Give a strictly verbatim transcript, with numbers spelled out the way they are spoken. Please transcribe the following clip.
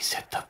reset the